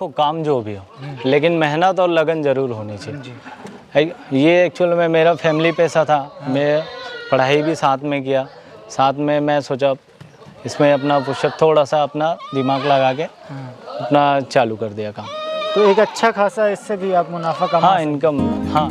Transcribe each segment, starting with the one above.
हो, काम जो भी हो, लेकिन मेहनत और लगन ज़रूर होनी चाहिए। ये एक्चुअल में मेरा फैमिली पैसा था, मैं पढ़ाई भी साथ में किया, साथ में मैं सोचा इसमें अपना पुशअप थोड़ा सा अपना दिमाग लगा के अपना चालू कर दिया काम। तो एक अच्छा खासा इससे भी आप मुनाफा कमा, हाँ इनकम, हाँ।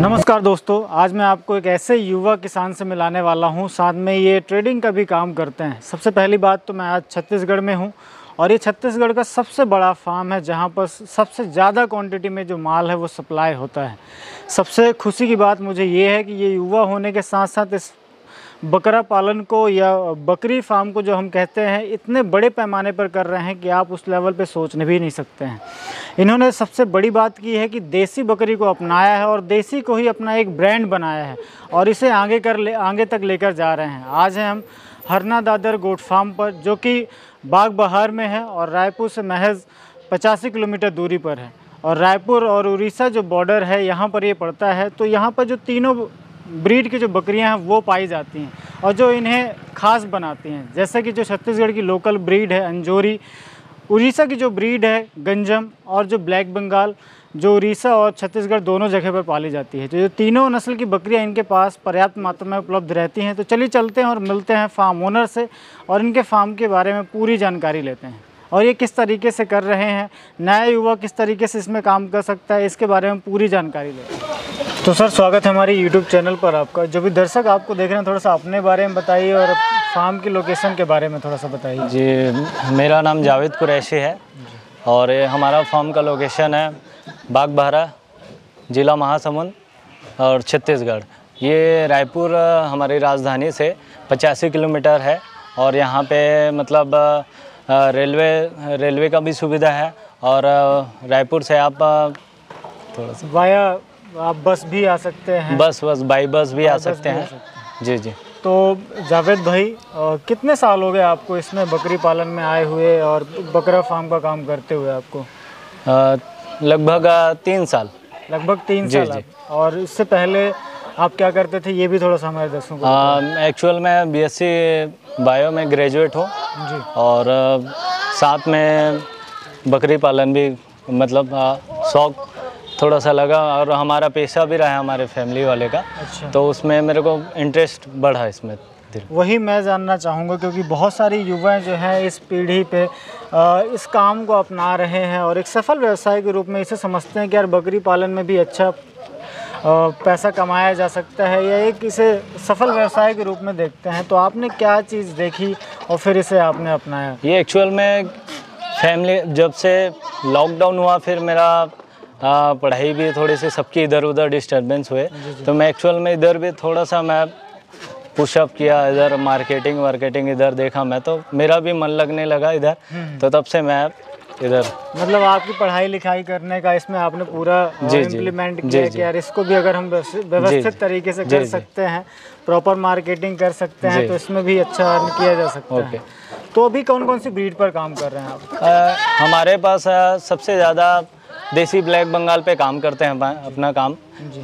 नमस्कार दोस्तों, आज मैं आपको एक ऐसे युवा किसान से मिलाने वाला हूँ, साथ में ये ट्रेडिंग का भी काम करते हैं। सबसे पहली बात तो मैं आज छत्तीसगढ़ में हूँ और ये छत्तीसगढ़ का सबसे बड़ा फार्म है जहाँ पर सबसे ज़्यादा क्वांटिटी में जो माल है वो सप्लाई होता है। सबसे खुशी की बात मुझे ये है कि ये युवा होने के साथ साथ इस बकरा पालन को या बकरी फार्म को जो हम कहते हैं इतने बड़े पैमाने पर कर रहे हैं कि आप उस लेवल पे सोचने भी नहीं सकते हैं। इन्होंने सबसे बड़ी बात की है कि देसी बकरी को अपनाया है और देसी को ही अपना एक ब्रांड बनाया है और इसे आगे तक लेकर जा रहे हैं। आज है हम हरना दादर गोट फार्म पर, जो कि बागबहार में है और रायपुर से महज 85 किलोमीटर दूरी पर है। और रायपुर और उड़ीसा जो बॉर्डर है यहाँ पर ये पड़ता है। तो यहाँ पर जो तीनों ब्रीड की जो बकरियाँ हैं वो पाई जाती हैं और जो इन्हें खास बनाती हैं, जैसे कि जो छत्तीसगढ़ की लोकल ब्रीड है अंजोरी, उड़ीसा की जो ब्रीड है गंजम, और जो ब्लैक बंगाल जो उड़ीसा और छत्तीसगढ़ दोनों जगह पर पाली जाती है। तो ये तीनों नस्ल की बकरियां इनके पास पर्याप्त मात्रा में उपलब्ध रहती हैं। तो चलिए चलते हैं और मिलते हैं फार्म ओनर से और इनके फार्म के बारे में पूरी जानकारी लेते हैं और ये किस तरीके से कर रहे हैं, नया युवा किस तरीके से इसमें काम कर सकता है, इसके बारे में पूरी जानकारी लेते हैं। तो सर स्वागत है हमारे यूट्यूब चैनल पर आपका। जो भी दर्शक आपको देख रहे हैं थोड़ा सा अपने बारे में बताइए और फार्म की लोकेशन के बारे में थोड़ा सा बताइए। जी, मेरा नाम जावेद कुरैशी है और हमारा फार्म का लोकेशन है बागबहरा, ज़िला महासमुंद और छत्तीसगढ़। ये रायपुर हमारी राजधानी से 85 किलोमीटर है और यहाँ पे मतलब रेलवे का भी सुविधा है और रायपुर से आप थोड़ा सा वाया आप बस भी आ सकते हैं, बस बाई बस भी आ सकते हैं। जी जी। तो जावेद भाई, कितने साल हो गए आपको इसमें बकरी पालन में आए हुए और बकरा फार्म का काम करते हुए? आपको लगभग 3 साल। लगभग 3 साल। जी। और इससे पहले आप क्या करते थे, ये भी थोड़ा सा हमारे दर्शकों को। एक्चुअल मैं BSc बायो में ग्रेजुएट हूँ और साथ में बकरी पालन भी मतलब शौक थोड़ा सा लगा और हमारा पेशा भी रहा हमारे फैमिली वाले का। अच्छा। तो उसमें मेरे को इंटरेस्ट बढ़ा इसमें। वही मैं जानना चाहूँगा, क्योंकि बहुत सारे युवा जो हैं इस पीढ़ी पे इस काम को अपना रहे हैं और एक सफल व्यवसाय के रूप में इसे समझते हैं कि यार बकरी पालन में भी अच्छा पैसा कमाया जा सकता है, या एक इसे सफल व्यवसाय के रूप में देखते हैं। तो आपने क्या चीज़ देखी और फिर इसे आपने अपनाया? ये एक्चुअल में फैमिली, जब से लॉकडाउन हुआ फिर मेरा पढ़ाई भी थोड़ी सी सबकी इधर उधर डिस्टर्बेंस हुए, तो मैं एक्चुअल में इधर भी थोड़ा सा मैं पुशअप किया, इधर मार्केटिंग इधर देखा मैं, तो मेरा भी मन लगने लगा इधर। तो तब से मैं इधर मतलब आपकी पढ़ाई लिखाई करने का इसमें आपने पूरा इम्प्लीमेंट किया कि यार इसको भी अगर हम व्यवस्थित तरीके से कर सकते हैं, प्रॉपर मार्केटिंग कर सकते हैं, तो इसमें भी अच्छा अर्न किया जा सकता है। तो अभी कौन कौन सी ब्रीड पर काम कर रहे हैं आप? हमारे पास सबसे ज़्यादा देसी ब्लैक बंगाल पे काम करते हैं अपना काम,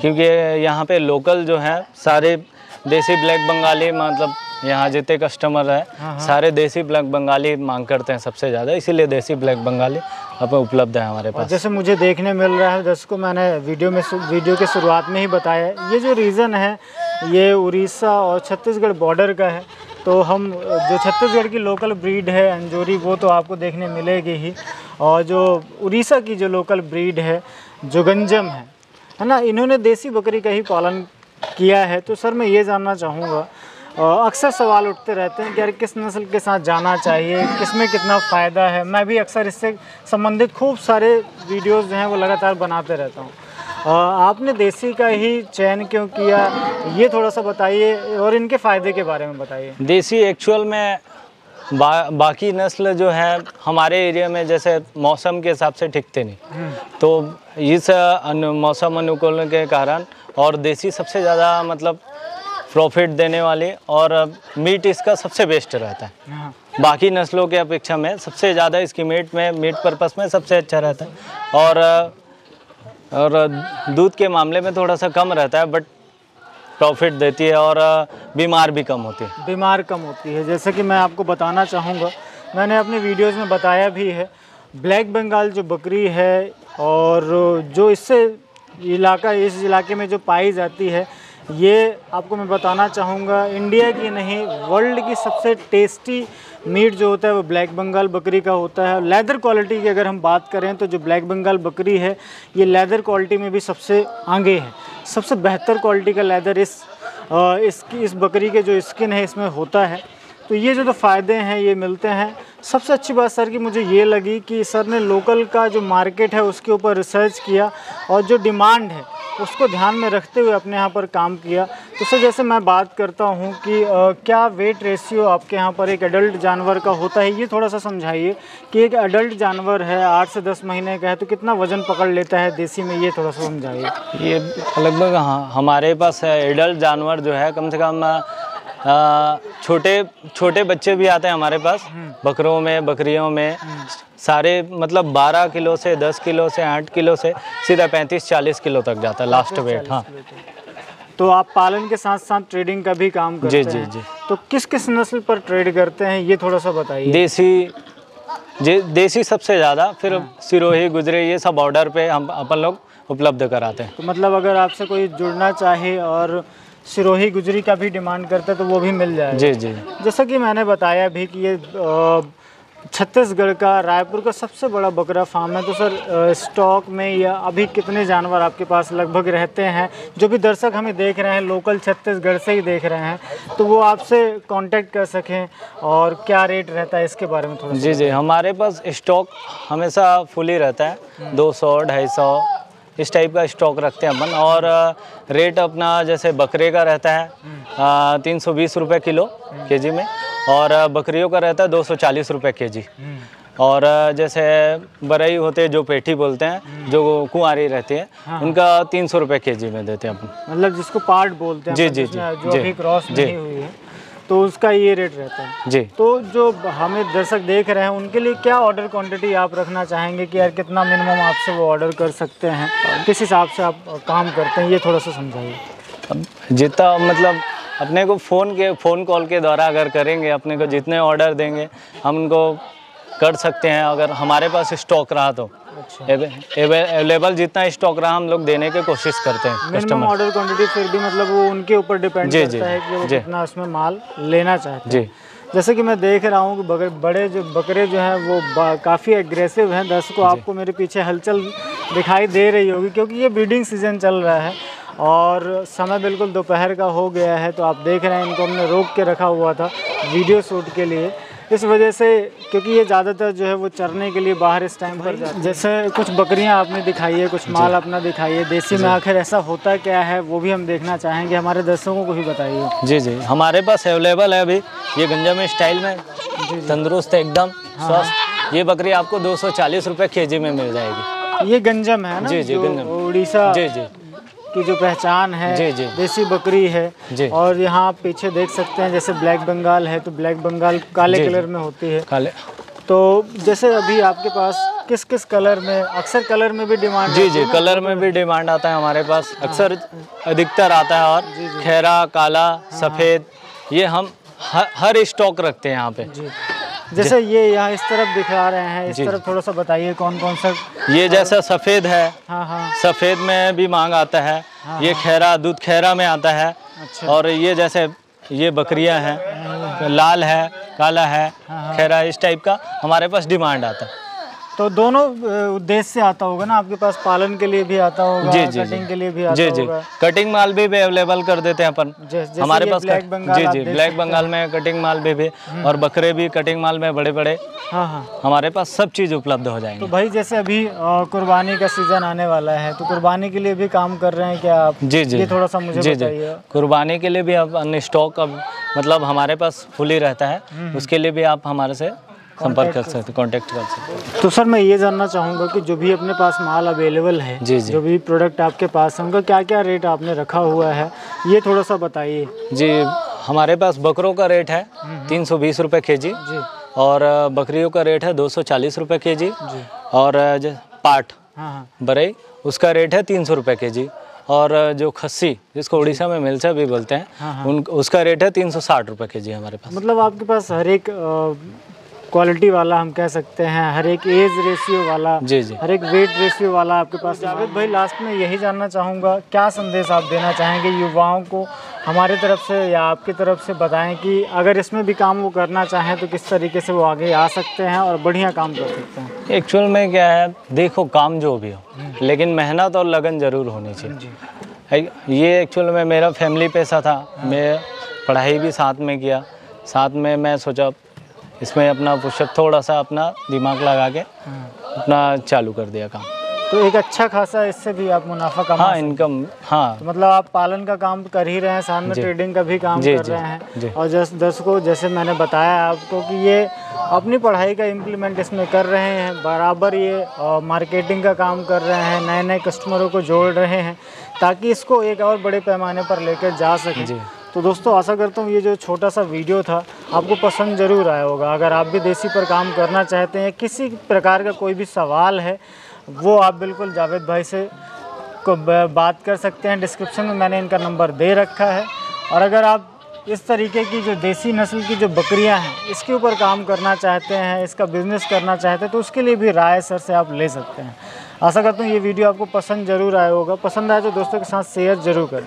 क्योंकि यहाँ पे लोकल जो हैं सारे देसी ब्लैक बंगाली, मतलब यहाँ जितने कस्टमर हैं सारे देसी ब्लैक बंगाली मांग करते हैं सबसे ज़्यादा, इसीलिए देसी ब्लैक बंगाली अब उपलब्ध है हमारे पास। जैसे मुझे देखने मिल रहा है दर्शकों, मैंने वीडियो के शुरुआत में ही बताया, ये जो रीज़न है ये उड़ीसा और छत्तीसगढ़ बॉर्डर का है। तो हम जो छत्तीसगढ़ की लोकल ब्रीड है अंजोरी वो तो आपको देखने मिलेगी ही, और जो उड़ीसा की जो लोकल ब्रीड है जो गंजम है ना, इन्होंने देसी बकरी का ही पालन किया है। तो सर मैं ये जानना चाहूँगा, अक्सर सवाल उठते रहते हैं कि यार किस नस्ल के साथ जाना चाहिए, किस में कितना फ़ायदा है। मैं भी अक्सर इससे संबंधित खूब सारे वीडियोज़ जो हैं वो लगातार बनाते रहता हूँ। आपने देसी का ही चयन क्यों किया, ये थोड़ा सा बताइए और इनके फ़ायदे के बारे में बताइए। देसी एक्चुअल में बाकी नस्ल जो है हमारे एरिया में जैसे मौसम के हिसाब से टिकते नहीं, तो इस मौसम अनुकूलन के कारण और देसी सबसे ज़्यादा मतलब प्रॉफिट देने वाली और मीट इसका सबसे बेस्ट रहता है। बाकी नस्लों के अपेक्षा में सबसे ज़्यादा इसकी मीट पर्पस में सबसे अच्छा रहता है और दूध के मामले में थोड़ा सा कम रहता है, बट प्रॉफिट देती है और बीमार भी कम होती है। बीमार कम होती है। जैसे कि मैं आपको बताना चाहूँगा, मैंने अपने वीडियोस में बताया भी है, ब्लैक बंगाल जो बकरी है और जो इस इलाके में जो पाई जाती है, ये आपको मैं बताना चाहूँगा इंडिया की नहीं वर्ल्ड की सबसे टेस्टी मीट जो होता है वो ब्लैक बंगाल बकरी का होता है। लेदर क्वालिटी की अगर हम बात करें तो जो ब्लैक बंगाल बकरी है ये लेदर क्वालिटी में भी सबसे आगे है। सबसे बेहतर क्वालिटी का लेदर इस बकरी के जो स्किन है इसमें होता है। तो ये जो फ़ायदे हैं ये मिलते हैं। सबसे अच्छी बात सर की मुझे ये लगी कि सर ने लोकल का जो मार्केट है उसके ऊपर रिसर्च किया और जो डिमांड है उसको ध्यान में रखते हुए अपने यहाँ पर काम किया। तो सर जैसे मैं बात करता हूँ कि क्या वेट रेशियो आपके यहाँ पर एक एडल्ट जानवर का होता है, ये थोड़ा सा समझाइए कि एक एडल्ट जानवर है 8 से 10 महीने का है तो कितना वज़न पकड़ लेता है देसी में, ये थोड़ा सा समझाइए। ये लगभग हमारे पास एडल्ट जानवर जो है कम से कम छोटे बच्चे भी आते हैं हमारे पास बकरों में बकरियों में, सारे मतलब 12 किलो से 10 किलो से 8 किलो से सीधा 35-40 किलो तक जाता है लास्ट वेट। हाँ, तो आप पालन के साथ साथ ट्रेडिंग का भी काम करते हैं। जी जी जी। तो किस किस नस्ल पर ट्रेड करते हैं ये थोड़ा सा बताइए। देसी सबसे ज़्यादा, फिर सिरोही गुजरी ये सब बॉर्डर पे हम अपन लोग उपलब्ध कराते हैं। तो मतलब अगर आपसे कोई जुड़ना चाहे और सिरोही गुजरी का भी डिमांड करता है तो वो भी मिल जाएगा। जी जी। जैसा कि मैंने बताया भी कि ये छत्तीसगढ़ का रायपुर का सबसे बड़ा बकरा फार्म है। तो सर स्टॉक में या अभी कितने जानवर आपके पास लगभग रहते हैं? जो भी दर्शक हमें देख रहे हैं लोकल छत्तीसगढ़ से ही देख रहे हैं तो वो आपसे कांटेक्ट कर सकें और क्या रेट रहता है इसके बारे में थोड़ा। जी जी, हमारे पास स्टॉक हमेशा फुल ही रहता है, 200-250 इस टाइप का स्टॉक रखते हैं अपन। और रेट अपना जैसे बकरे का रहता है 320 रुपये किलो केजी में और बकरियों का रहता है 240 रुपये केजी। और जैसे बरई होते हैं जो पेठी बोलते हैं जो कुंवारी रहती है, हाँ, उनका 300 रुपये केजी में देते हैं अपन, मतलब जिसको पार्ट बोलते हैं। जी जी जी। जो अभी क्रॉस नहीं हुई है तो उसका ये रेट रहता है। जी। तो जो हमें दर्शक देख रहे हैं उनके लिए क्या ऑर्डर क्वांटिटी आप रखना चाहेंगे कि यार कितना मिनिमम आपसे वो ऑर्डर कर सकते हैं, किस हिसाब से आप काम करते हैं, ये थोड़ा सा समझाइए। जितना मतलब अपने को फ़ोन कॉल के द्वारा अगर करेंगे अपने को जितने ऑर्डर देंगे हम उनको कर सकते हैं अगर हमारे पास स्टॉक रहा तो। अच्छा। अवेलेबल जितना स्टॉक रहा हम लोग देने की कोशिश करते हैं कस्टमर। ऑर्डर क्वांटिटी फिर भी मतलब वो उनके ऊपर डिपेंड करता है कि वो कितना उसमें माल लेना चाहते हैं। जैसे कि मैं देख रहा हूँ कि बड़े जो बकरे जो हैं वो काफ़ी एग्रेसिव हैं। दर्शकों आपको मेरे पीछे हलचल दिखाई दे रही होगी क्योंकि ये ब्रीडिंग सीजन चल रहा है और समय बिल्कुल दोपहर का हो गया है। तो आप देख रहे हैं इनको हमने रोक के रखा हुआ था वीडियो शूट के लिए, इस वजह से क्योंकि ये ज़्यादातर जो है वो चरने के लिए बाहर इस टाइम पर जाते हैं। जैसे कुछ बकरियां आपने दिखाई है, कुछ माल अपना दिखाइए, देसी में आखिर ऐसा होता क्या है वो भी हम देखना चाहेंगे, हमारे दर्शकों को भी बताइए। जी जी, हमारे पास अवेलेबल है अभी ये गंजाम स्टाइल में। जी जी। तंदुरुस्त एकदम स्वस्थ ये बकरी आपको 240 रुपये केजी में मिल जाएगी। ये गंजम है ना? जी जी, गंजम उड़ीसा की जो पहचान है। जी जी। देसी बकरी है। जी। और यहाँ आप पीछे देख सकते हैं जैसे ब्लैक बंगाल है तो ब्लैक बंगाल काले कलर में होती है। काले। तो जैसे अभी आपके पास किस किस कलर में, अक्सर कलर में भी डिमांड? जी जी, कलर में भी डिमांड आता है हमारे पास, अक्सर अधिकतर आता है। और खैरा, काला, सफ़ेद ये हम हर स्टॉक रखते हैं यहाँ पे। जैसे ये यहाँ इस तरफ दिखा रहे हैं, इस तरफ थोड़ा सा बताइए कौन कौन सा। ये जैसा सफ़ेद है। हाँ हाँ। सफ़ेद में भी मांग आता है। हाँ, ये खैरा दूध खैरा में आता है। अच्छा। और ये जैसे ये बकरियां हैं। हाँ, लाल है, काला है। हाँ, खैरा इस टाइप का हमारे पास डिमांड आता है। तो दोनों उद्देश्य से आता होगा ना आपके पास, पालन के लिए भी आता होगा। जी जी, कटिंग के लिए भी आता होगा। कटिंग माल भी अवेलेबल कर देते हैं अपन हमारे पास। ब्लैक बंगाल। जी जी, ब्लैक बंगाल में कटिंग माल भी और बकरे भी कटिंग माल में बड़े बड़े। हाँ हाँ, हमारे पास सब चीज़ उपलब्ध हो जाएंगे। तो भाई जैसे अभी कुर्बानी का सीजन आने वाला है तो कुर्बानी के लिए भी काम कर रहे हैं क्या आप? जी जी, थोड़ा सा मुझे बताइए। कुर्बानी के लिए भी अपन स्टॉक मतलब हमारे पास फुल ही रहता है, उसके लिए भी आप हमारे से संपर्क कर सकते, कांटेक्ट कर सकते। तो सर मैं ये जानना चाहूँगा कि जो भी अपने पास माल अवेलेबल है। जी जी। जो भी प्रोडक्ट आपके पास है उनका क्या क्या रेट आपने रखा हुआ है ये थोड़ा सा बताइए। जी, हमारे पास बकरों का रेट है 320 रुपये केजी। जी। और बकरियों का रेट है 240 रुपये केजी। और पाट। हाँ, बरई उसका रेट है 300 रुपये केजी। और जो खस्सी जिसको उड़ीसा में मिलचा भी बोलते हैं, हाँ। उसका रेट है 360 रुपये के जी हमारे पास। मतलब आपके पास हर एक क्वालिटी वाला, हम कह सकते हैं हर एक एज रेशियो वाला, जी जी, हर एक वेट रेशियो वाला आपके पास। जावेद भाई, लास्ट में यही जानना चाहूँगा, क्या संदेश आप देना चाहेंगे युवाओं को हमारे तरफ से या आपकी तरफ से? बताएं कि अगर इसमें भी काम वो करना चाहें तो किस तरीके से वो आगे आ सकते हैं और बढ़िया काम कर सकते हैं। एक्चुअल में क्या है, देखो काम जो भी हो, लेकिन मेहनत और लगन ज़रूर होनी चाहिए। ये एक्चुअल में मेरा फैमिली पैसा था, मैं पढ़ाई भी साथ में किया, साथ में मैं सोचा इसमें अपना पुशअप थोड़ा सा अपना दिमाग लगा के अपना चालू कर दिया काम, तो एक अच्छा खासा इससे भी आप मुनाफा कमा, हाँ, इनकम, हाँ। तो मतलब आप पालन का काम कर ही रहे हैं, साथ में ट्रेडिंग का भी काम कर रहे हैं, और दर्शकों जैसे मैंने बताया आपको कि ये अपनी पढ़ाई का इम्प्लीमेंट इसमें कर रहे हैं, बराबर ये मार्केटिंग का काम कर रहे हैं, नए नए कस्टमरों को जोड़ रहे हैं ताकि इसको एक और बड़े पैमाने पर लेकर जा सकें। तो दोस्तों, आशा करता हूँ ये जो छोटा सा वीडियो था आपको पसंद ज़रूर आया होगा। अगर आप भी देसी पर काम करना चाहते हैं, किसी प्रकार का कोई भी सवाल है, वो आप बिल्कुल जावेद भाई से बात कर सकते हैं। डिस्क्रिप्शन में मैंने इनका नंबर दे रखा है। और अगर आप इस तरीके की जो देसी नस्ल की जो बकरियां हैं इसके ऊपर काम करना चाहते हैं, इसका बिज़नेस करना चाहते हैं, तो उसके लिए भी राय सर से आप ले सकते हैं। आशा करता हूँ ये वीडियो आपको पसंद ज़रूर आया होगा। पसंद आया तो दोस्तों के साथ शेयर ज़रूर करें।